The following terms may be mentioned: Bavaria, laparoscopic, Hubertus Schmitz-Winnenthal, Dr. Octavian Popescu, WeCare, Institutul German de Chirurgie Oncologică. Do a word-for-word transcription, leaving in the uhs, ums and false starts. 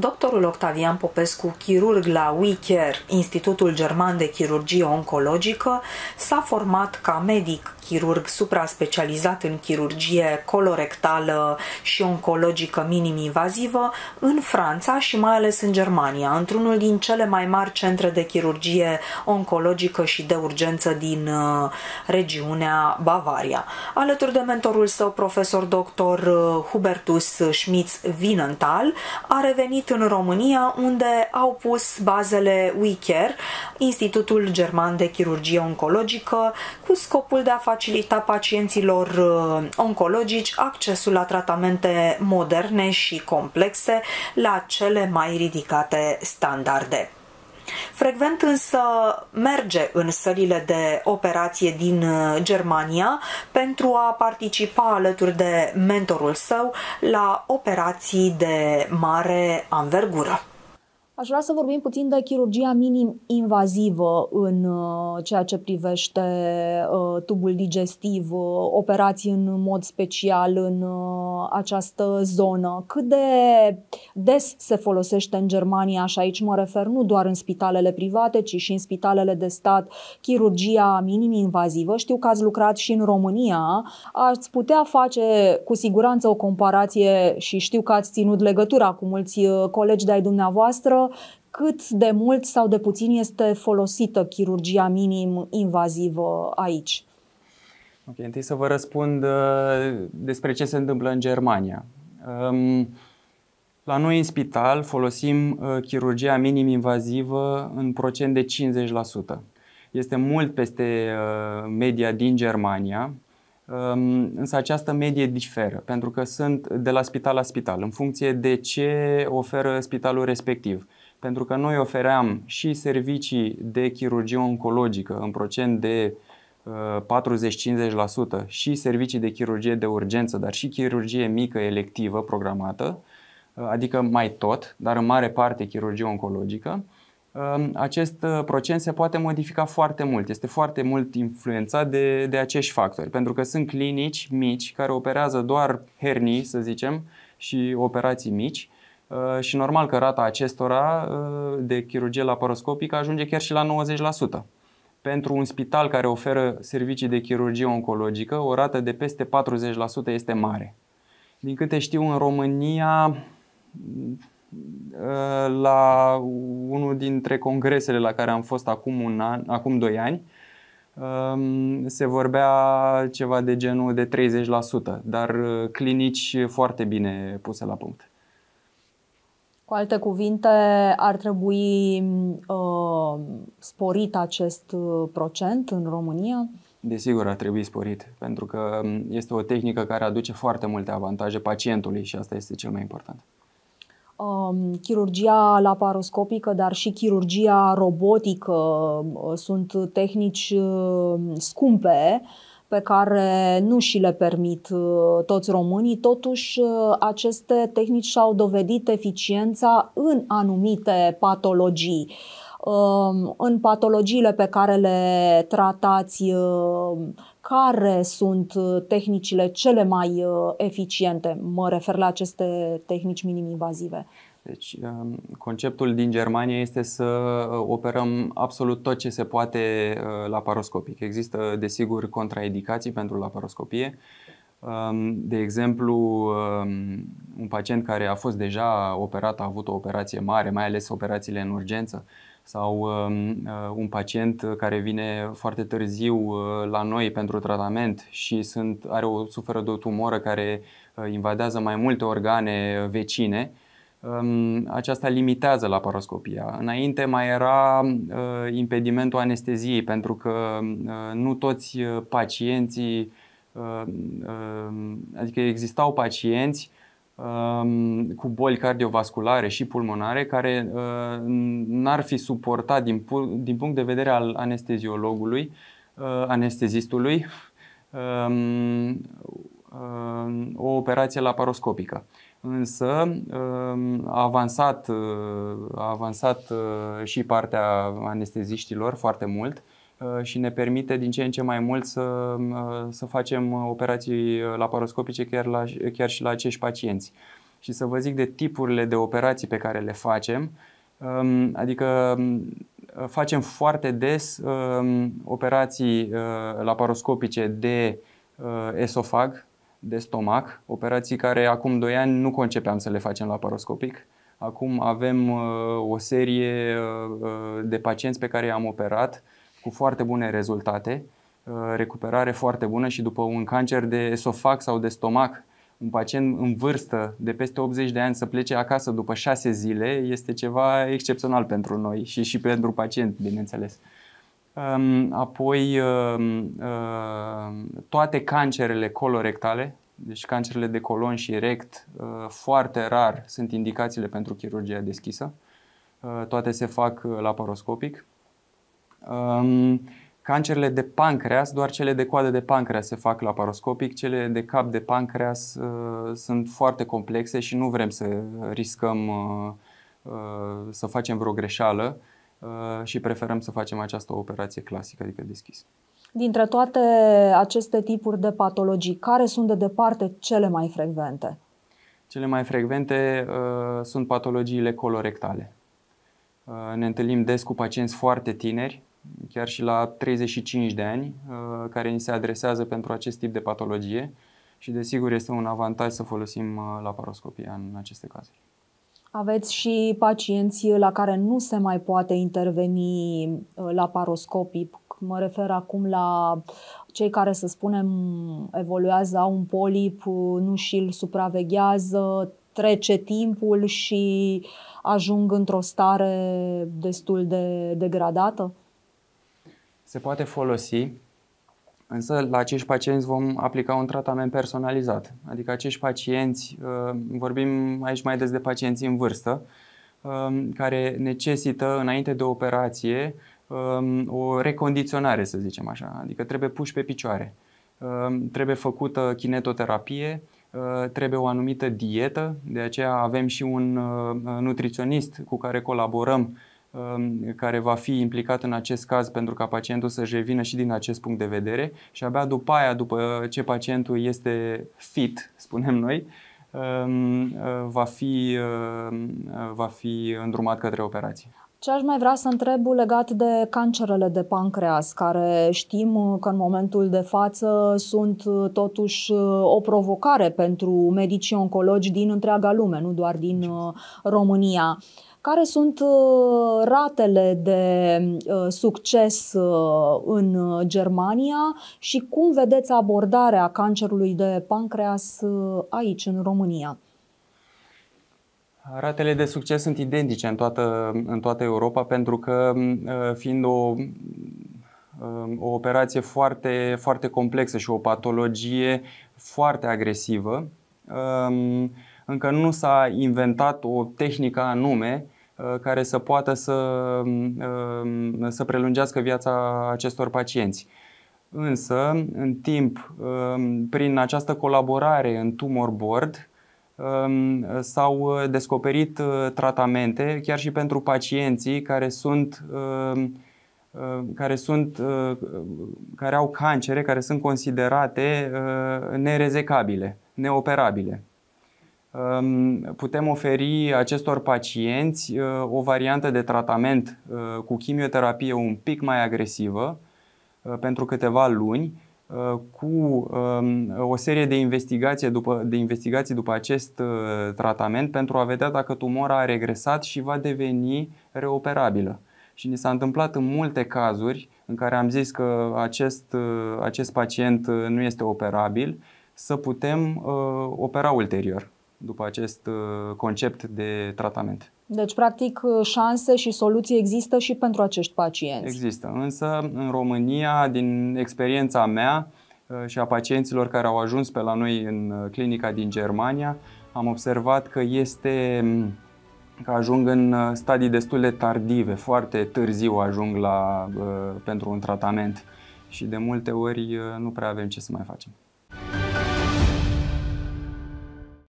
Doctorul Octavian Popescu, chirurg la WeCare, Institutul German de Chirurgie Oncologică, s-a format ca medic chirurg supra-specializat în chirurgie colorectală și oncologică minim-invazivă în Franța și mai ales în Germania, într-unul din cele mai mari centre de chirurgie oncologică și de urgență din uh, regiunea Bavaria. Alături de mentorul său, profesor doctor Hubertus Schmitz-Winnenthal, a revenit în România, unde au pus bazele WeCare, Institutul German de Chirurgie Oncologică, cu scopul de a facilita pacienților oncologici accesul la tratamente moderne și complexe la cele mai ridicate standarde. Frecvent însă merge în sălile de operație din Germania pentru a participa alături de mentorul său la operații de mare anvergură. Aș vrea să vorbim puțin de chirurgia minim-invazivă în ceea ce privește tubul digestiv, operații în mod special în această zonă. Cât de des se folosește în Germania, și aici mă refer nu doar în spitalele private, ci și în spitalele de stat, chirurgia minim-invazivă? Știu că ați lucrat și în România. Ați putea face cu siguranță o comparație și știu că ați ținut legătura cu mulți colegi de-ai dumneavoastră. Cât de mult sau de puțin este folosită chirurgia minim-invazivă aici? Ok, întâi să vă răspund uh, despre ce se întâmplă în Germania. Um, la noi în spital folosim uh, chirurgia minim-invazivă în procent de cincizeci la sută. Este mult peste uh, media din Germania, um, însă această medie diferă, pentru că sunt de la spital la spital, în funcție de ce oferă spitalul respectiv. Pentru că noi ofeream și servicii de chirurgie oncologică în procent de patruzeci la cincizeci la sută și servicii de chirurgie de urgență, dar și chirurgie mică electivă programată, adică mai tot, dar în mare parte chirurgie oncologică. Acest procent se poate modifica foarte mult, este foarte mult influențat de, de acești factori, pentru că sunt clinici mici care operează doar hernii, să zicem, și operații mici. Și normal că rata acestora de chirurgie laparoscopică ajunge chiar și la nouăzeci la sută. Pentru un spital care oferă servicii de chirurgie oncologică, o rată de peste patruzeci la sută este mare. Din câte știu, în România, la unul dintre congresele la care am fost acum un an, acum doi ani, se vorbea ceva de genul de treizeci la sută, dar clinici foarte bine puse la punct. Cu alte cuvinte, ar trebui uh, sporit acest procent în România? Desigur, ar trebui sporit, pentru că este o tehnică care aduce foarte multe avantaje pacientului și asta este cel mai important. Uh, chirurgia laparoscopică, dar și chirurgia robotică uh, sunt tehnici uh, scumpe, pe care nu și le permit toți românii. Totuși, aceste tehnici și-au dovedit eficiența în anumite patologii. În patologiile pe care le tratați, care sunt tehnicile cele mai eficiente? Mă refer la aceste tehnici minim-invazive. Deci, conceptul din Germania este să operăm absolut tot ce se poate laparoscopic. Există, desigur, contraindicații pentru laparoscopie. De exemplu, un pacient care a fost deja operat, a avut o operație mare, mai ales operațiile în urgență, sau un pacient care vine foarte târziu la noi pentru tratament și sunt, are o, suferă de o tumoră care invadează mai multe organe vecine, aceasta limitează laparoscopia. Înainte mai era impedimentul anesteziei, pentru că nu toți pacienții, adică existau pacienți cu boli cardiovasculare și pulmonare care n-ar fi suportat din punct de vedere al anesteziologului, anestezistului, o operație laparoscopică. Însă a avansat, a avansat și partea anesteziștilor foarte mult și ne permite din ce în ce mai mult să, să facem operații laparoscopice chiar, la, chiar și la acești pacienți. și să vă zic de tipurile de operații pe care le facem. Adică facem foarte des operații laparoscopice de esofag, de stomac, operații care acum doi ani nu concepeam să le facem laparoscopic. Acum avem o serie de pacienți pe care i-am operat cu foarte bune rezultate, recuperare foarte bună și după un cancer de esofag sau de stomac, un pacient în vârstă de peste optzeci de ani să plece acasă după șase zile este ceva excepțional pentru noi și și pentru pacient, bineînțeles. Apoi toate cancerele colorectale, deci cancerele de colon și rect, foarte rar sunt indicațiile pentru chirurgia deschisă. Toate se fac laparoscopic. Cancerele de pancreas, doar cele de coadă de pancreas se fac laparoscopic. Cele de cap de pancreas uh, sunt foarte complexe și nu vrem să riscăm uh, uh, să facem vreo greșeală uh, și preferăm să facem această operație clasică, adică deschis. Dintre toate aceste tipuri de patologii, care sunt de departe cele mai frecvente? Cele mai frecvente uh, sunt patologiile colorectale. Uh, ne întâlnim des cu pacienți foarte tineri, chiar și la treizeci și cinci de ani, care ni se adresează pentru acest tip de patologie și desigur este un avantaj să folosim laparoscopia în aceste cazuri. Aveți și pacienți la care nu se mai poate interveni laparoscopic, mă refer acum la cei care, să spunem, evoluează, au un polip, nu și-l supraveghează, trece timpul și ajung într-o stare destul de degradată? Se poate folosi, însă la acești pacienți vom aplica un tratament personalizat. Adică acești pacienți, vorbim aici mai des de pacienți în vârstă, care necesită înainte de operație o recondiționare, să zicem așa. Adică trebuie puși pe picioare, trebuie făcută kinetoterapie, trebuie o anumită dietă, de aceea avem și un nutriționist cu care colaborăm, care va fi implicat în acest caz pentru ca pacientul să-și revină și din acest punct de vedere și abia după aia, după ce pacientul este fit, spunem noi, va fi, va fi îndrumat către operații. Ce aș mai vrea să întreb legat de cancerele de pancreas, care știm că în momentul de față sunt totuși o provocare pentru medicii oncologi din întreaga lume, nu doar din România. Care sunt ratele de succes în Germania și cum vedeți abordarea cancerului de pancreas aici, în România? Ratele de succes sunt identice în toată, în toată Europa, pentru că fiind o, o operație foarte, foarte complexă și o patologie foarte agresivă, încă nu s-a inventat o tehnică anume care să poată să, să prelungească viața acestor pacienți. Însă, în timp, prin această colaborare în Tumor Board, s-au descoperit tratamente chiar și pentru pacienții care sunt, care sunt, care au cancere, care sunt considerate nerezecabile, neoperabile. Putem oferi acestor pacienți o variantă de tratament cu chimioterapie un pic mai agresivă pentru câteva luni, cu o serie de investigații după, de investigații după acest tratament pentru a vedea dacă tumora a regresat și va deveni reoperabilă. Și ni s-a întâmplat în multe cazuri în care am zis că acest, acest pacient nu este operabil, să putem opera ulterior după acest concept de tratament. Deci, practic, șanse și soluții există și pentru acești pacienți. Există, însă în România, din experiența mea și a pacienților care au ajuns pe la noi în clinica din Germania, am observat că, este, că ajung în stadii destul de tardive, foarte târziu ajung la, pentru un tratament și de multe ori nu prea avem ce să mai facem.